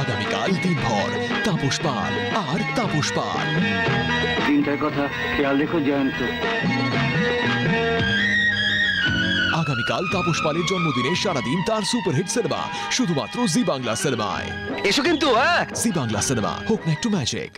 আগামীকাল দিনভর তাপস পাল আর তাপস পাল। তিনটার কথা খেয়াল রেখো জয়ন্ত। আগামীকাল তাপস পালের জন্মদিনে সারাদিন তার সুপারহিট সিনেমা শুধুমাত্র জি বাংলা সিনেমায়। এসো কিন্তু হ্যাঁ, জি বাংলা সিনেমা হোক না একটু ম্যাজিক।